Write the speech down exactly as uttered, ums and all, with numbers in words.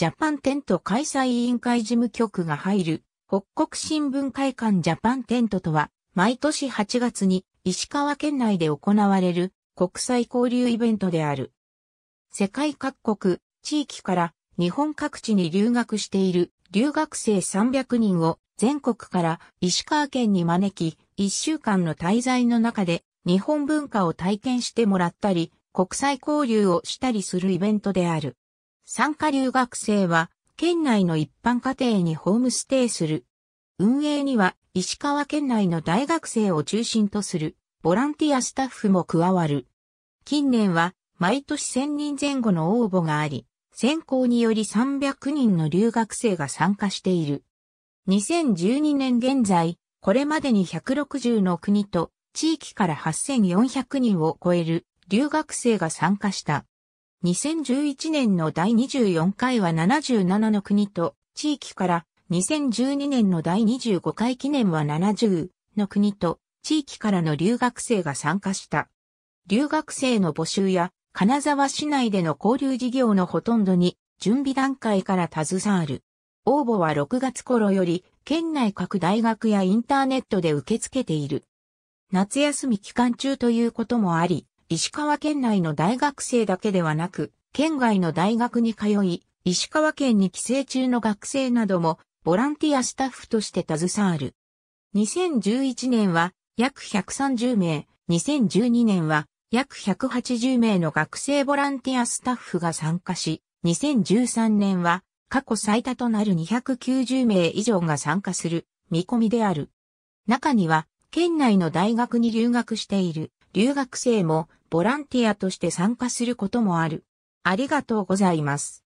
ジャパンテント開催委員会事務局が入る北国新聞会館ジャパンテントとは、毎年はちがつに石川県内で行われる国際交流イベントである。世界各国、地域から日本各地に留学している留学生さんびゃくにんを全国から石川県に招き、いっしゅうかんの滞在の中で日本文化を体験してもらったり、国際交流をしたりするイベントである。参加留学生は、県内の一般家庭にホームステイする。運営には、石川県内の大学生を中心とする、ボランティアスタッフも加わる。近年は、毎年せんにん前後の応募があり、選考によりさんびゃくにんの留学生が参加している。にせんじゅうにねん現在、これまでにひゃくろくじゅうの国と地域からはっせんよんひゃくにんを超える留学生が参加した。にせんじゅういちねんの第にじゅうよんかいはななじゅうななの国と地域から、にせんじゅうにねんの第にじゅうごかい記念はななじゅうの国と地域からの留学生が参加した。留学生の募集や金沢市内での交流事業のほとんどに準備段階から携わる。応募はろくがつ頃より県内各大学やインターネットで受け付けている。夏休み期間中ということもあり、石川県内の大学生だけではなく、県外の大学に通い、石川県に帰省中の学生などもボランティアスタッフとして携わる。にせんじゅういちねんは約ひゃくさんじゅうめい、にせんじゅうにねんは約ひゃくはちじゅうめいの学生ボランティアスタッフが参加し、にせんじゅうさんねんは過去最多となるにひゃくきゅうじゅうめい以上が参加する見込みである。中には県内の大学に留学している留学生もボランティアとして参加することもある。ありがとうございます。